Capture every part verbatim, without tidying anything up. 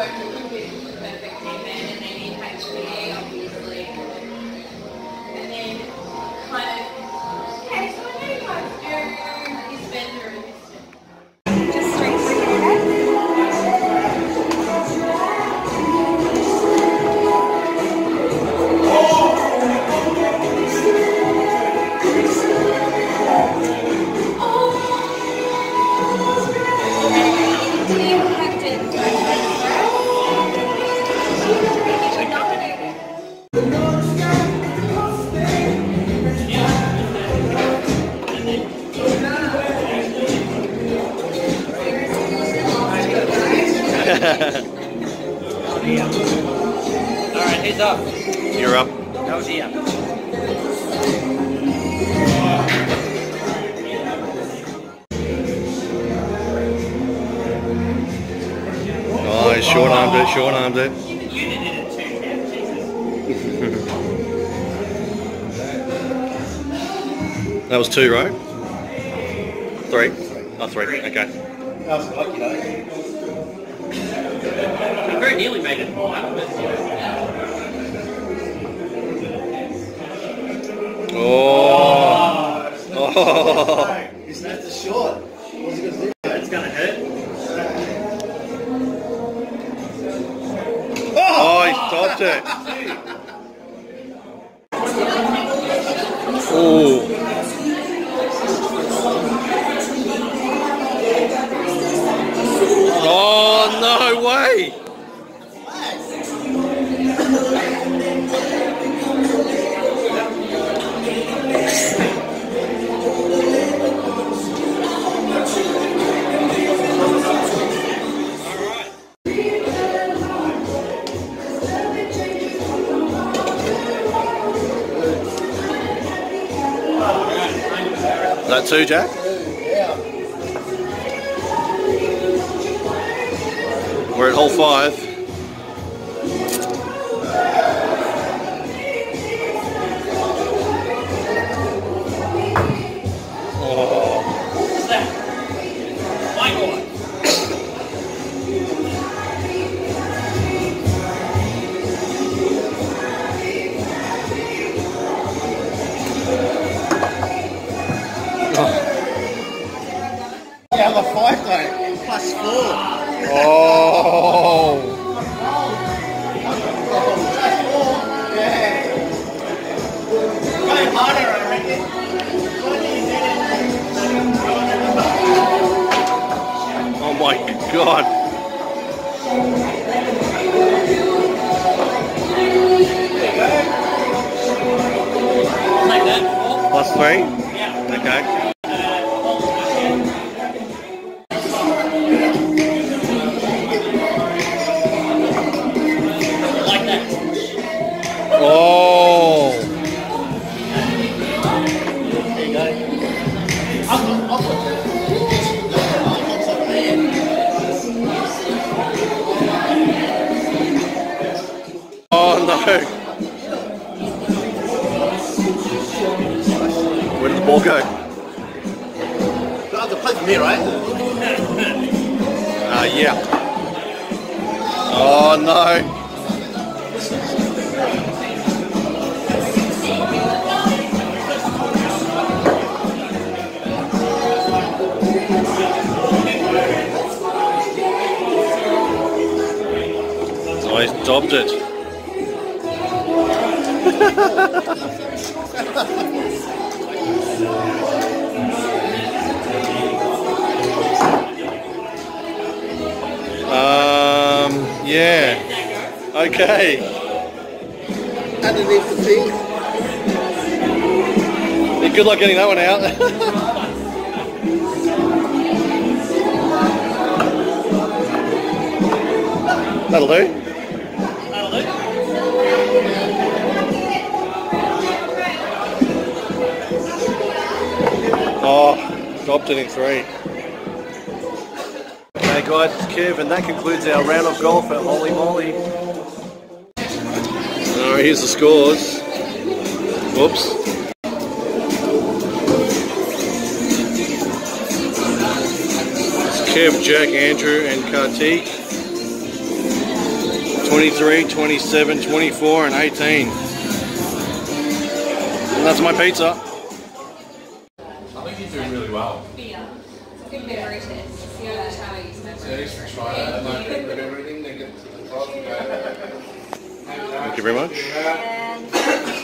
working with perfect pavement, and they need H P A obviously. And then kind of, okay, so what do you guys do is vendor assistance. Just straight through your head. Alright, he's up. You're up. No, he up. Oh, he short armed it, short armed it. You did it too, man, Jesus. That was two, right? Three? Oh, three, okay. That was lucky though. I very nearly made it more out of it. Oh! Oh! You snapped it short. What's he going to do? It's going to hurt. Oh! Oh, he stopped it. Oh! Oh, no way! Is that two, Jack? We're at hole five. Oh. What's that? My God. Yeah, the five though. Plus four. Oh! Go harder, I reckon. Oh my God! Like that. Plus three? Yeah. Okay. Where did the ball go? The other play from here, right? Ah, uh, yeah. Oh no. Oh, he's dobbed it. um, yeah, okay. Underneath the teeth. Yeah, good luck getting that one out. That'll do. Oh, dropped it in three. Okay guys, it's Kev and that concludes our round of golf at Holy Moly. Alright, here's the scores. Whoops. It's Kev, Jack, Andrew and Kartik. twenty-three, twenty-seven, twenty-four, and eighteen. And that's my pizza. I think you're doing really well. Yeah. Good memory test. See how much time I use my memory. Thank you very much.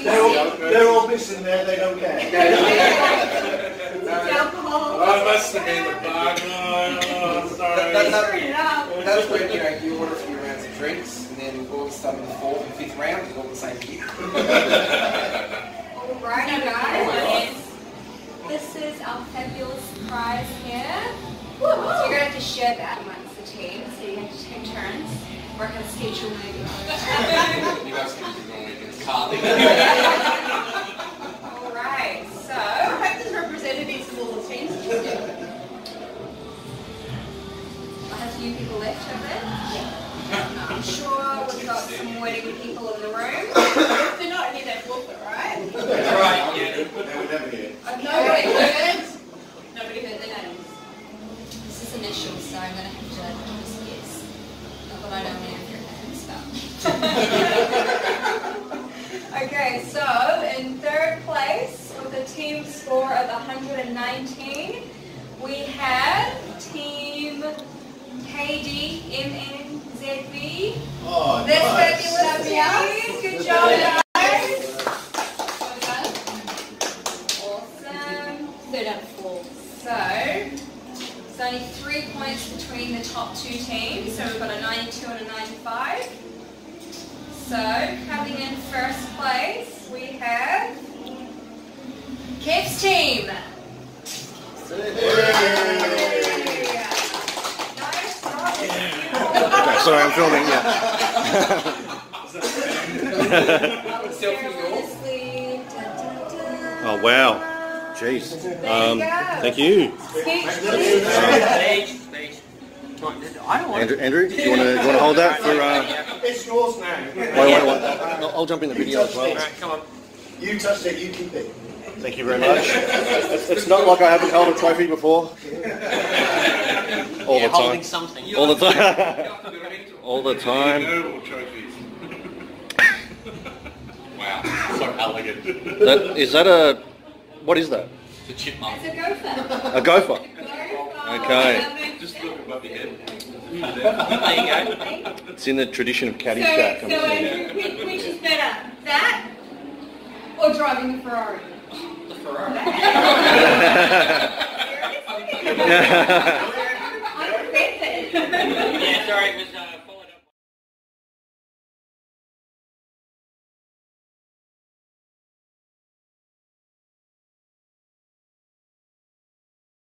They're all, they're all missing there, they don't care. Alcohol. I must have made the bag. Oh, sorry. That, that, that's when you know you order a few rounds of drinks, and then all of a sudden the fourth and fifth round is all the same year. All right, you guys. Oh, this is our fabulous prize here. Woo -woo. So you're gonna have to share that amongst the team. So you have to take turns. Work on schedule maybe. You guys can do on weekends. All right. So I hope there's representatives of all the teams. I have a few people left over there. Yeah. I'm sure we've got some waiting people in the room. They're not near that booklet, right? That's right. Yeah. They would never get it. Nobody heard. Nobody heard their names. This is initial, so I'm going to have to just guess. Not that I don't know if your names, but. Okay, so in third place, the team score of one hundred nineteen, we have Team K D M N Z V. Oh, that's nice. Fabulous team. Good job, guys. Awesome. Third out of four. So, there's only three points between the top two teams, so we've got a ninety-two and a ninety-five. So, coming in first place, we have Kev's team. Yeah. Sorry, I'm filming. Yeah. Oh wow, jeez. Um, thank you. Um, Andrew, Andrew, do you want to you want to hold that for? Uh, it's yours now. Wait, wait, wait. I'll, I'll jump in the video as well. Come on. You touched it. You keep it. Thank you very much. It's, it's not like I haven't held a trophy before. All the time. Something. All the time. All the time. Wow, so elegant. That, is that a... what is that? It's a chipmunk. It's a gopher. A gopher? Okay. Just look above your head. There you go. It's in the tradition of Caddyshack. So, so Andrew, which is better? That or driving the Ferrari? The Ferrari. I'm offended. Yeah, sorry, Miss